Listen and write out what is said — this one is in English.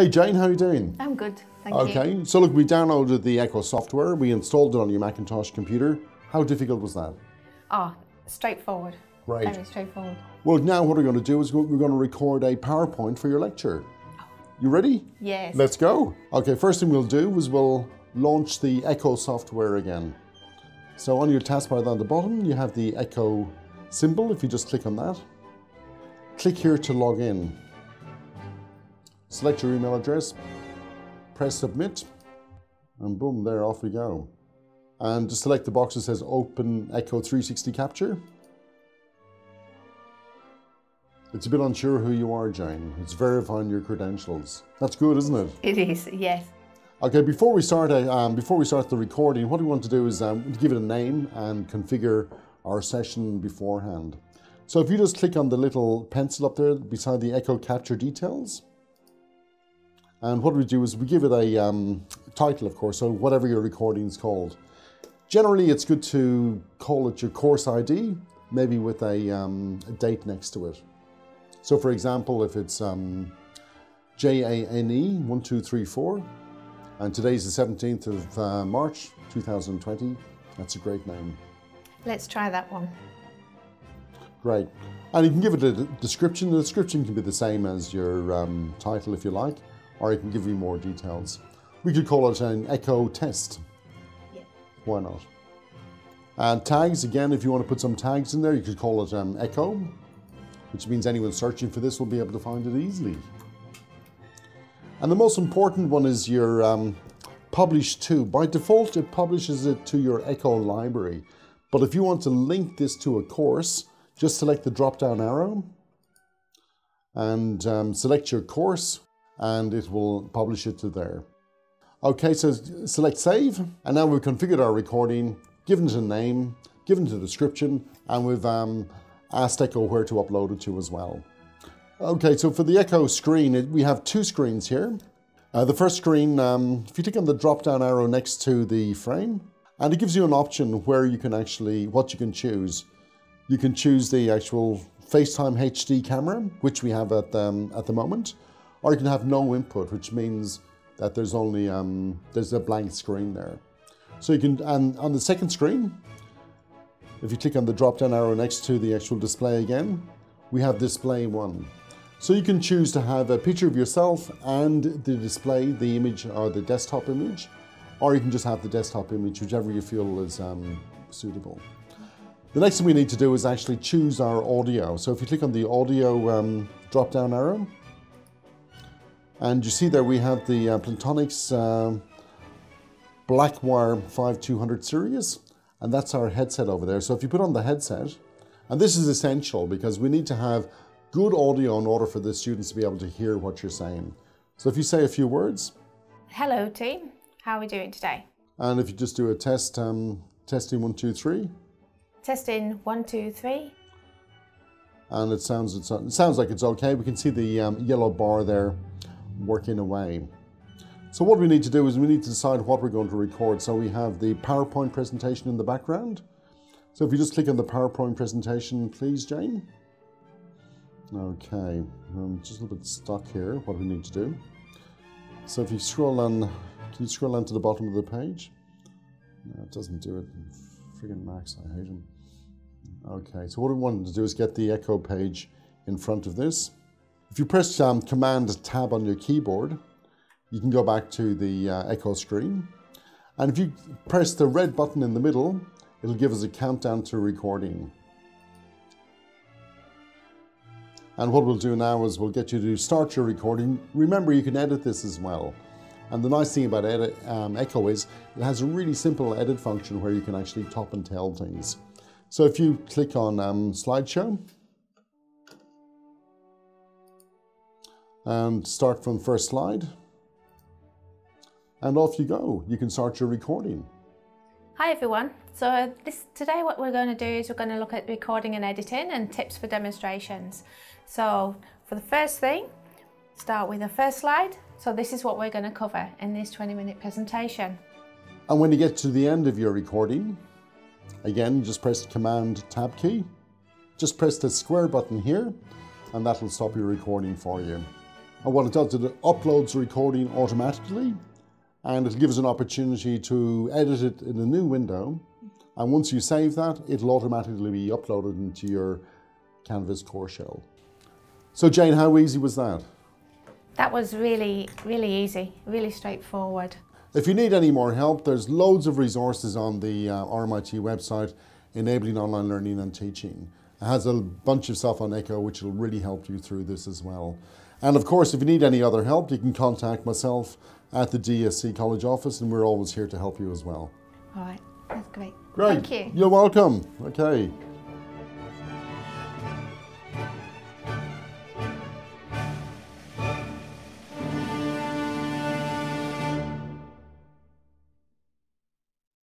Hey Jane, how are you doing? I'm good, thank you. Okay, so look, we downloaded the Echo software, we installed it on your Macintosh computer. How difficult was that? Oh, straightforward. Right. Very straightforward. Well, now what we're going to do is we're going to record a PowerPoint for your lecture. You ready? Yes. Let's go. Okay, first thing we'll do is we'll launch the Echo software again. So on your taskbar down the bottom, you have the Echo symbol. If you just click on that, click here to log in. Select your email address, press submit, and boom, there, off we go. And just select the box that says Open Echo 360 Capture. It's a bit unsure who you are, Jane. It's verifying your credentials. That's good, isn't it? It is, yes. Okay, before we start the recording, what we want to do is give it a name and configure our session beforehand. So if you just click on the little pencil up there beside the Echo Capture Details, and what we do is we give it a title, of course, so whatever your recording is called. Generally, it's good to call it your course ID, maybe with a date next to it. So for example, if it's JANE 1234, and today's the 17th of March, 2020, that's a great name. Let's try that one. Great. And you can give it a description. The description can be the same as your title if you like, or it can give you more details. We could call it an Echo test. Yeah. Why not? And tags, again, if you want to put some tags in there, you could call it Echo, which means anyone searching for this will be able to find it easily. And the most important one is your publish to. By default, it publishes it to your Echo library. But if you want to link this to a course, just select the drop-down arrow and select your course, and it will publish it to there. Okay, so select save, and now we've configured our recording, given it a name, given it a description, and we've asked Echo where to upload it to as well. Okay, so for the Echo screen, we have two screens here. The first screen, if you click on the drop-down arrow next to the frame, and it gives you an option where you can actually, what you can choose. You can choose the actual FaceTime HD camera, which we have at the moment, or you can have no input, which means that there's only, there's a blank screen there. So you can, and on the second screen, if you click on the drop-down arrow next to the actual display again, we have display one. So you can choose to have a picture of yourself and the display, the image or the desktop image, or you can just have the desktop image, whichever you feel is suitable. The next thing we need to do is actually choose our audio. So if you click on the audio drop-down arrow, and you see there we have the Plantronics Blackwire 5200 series. And that's our headset over there. So if you put on the headset, and this is essential because we need to have good audio in order for the students to be able to hear what you're saying. So if you say a few words. Hello team, how are we doing today? And if you just do a test, testing 1, 2, 3. Testing 1, 2, 3. And it sounds like it's okay. We can see the yellow bar there working away. So what we need to do is we need to decide what we're going to record. So we have the PowerPoint presentation in the background. So if you just click on the PowerPoint presentation, please, Jane. Okay, I'm just a little bit stuck here, what do we need to do? So if you scroll down, can you scroll down to the bottom of the page? No, it doesn't do it. Friggin' Max, I hate him. Okay, so what we wanted to do is get the Echo page in front of this. If you press Command-Tab on your keyboard, you can go back to the Echo screen. And if you press the red button in the middle, it'll give us a countdown to recording. And what we'll do now is we'll get you to start your recording. Remember, you can edit this as well. And the nice thing about edit, Echo is it has a really simple edit function where you can actually top and tail things. So if you click on slideshow, and start from first slide, and off you go. You can start your recording. Hi everyone. So today what we're going to do is we're going to look at recording and editing and tips for demonstrations. So for the first thing, start with the first slide. So this is what we're going to cover in this 20-minute presentation. And when you get to the end of your recording, again, just press Command-Tab key. Just press the square button here and that'll stop your recording for you. And what it does is it uploads the recording automatically, and it gives an opportunity to edit it in a new window. And once you save that, it'll automatically be uploaded into your Canvas core shell. So Jane, how easy was that? That was really, really easy, really straightforward. If you need any more help, there's loads of resources on the RMIT website, enabling online learning and teaching. It has a bunch of stuff on Echo, which will really help you through this as well. And of course, if you need any other help, you can contact myself at the DSC College office, and we're always here to help you as well. All right, that's great. Great. Thank you. You're welcome. Okay.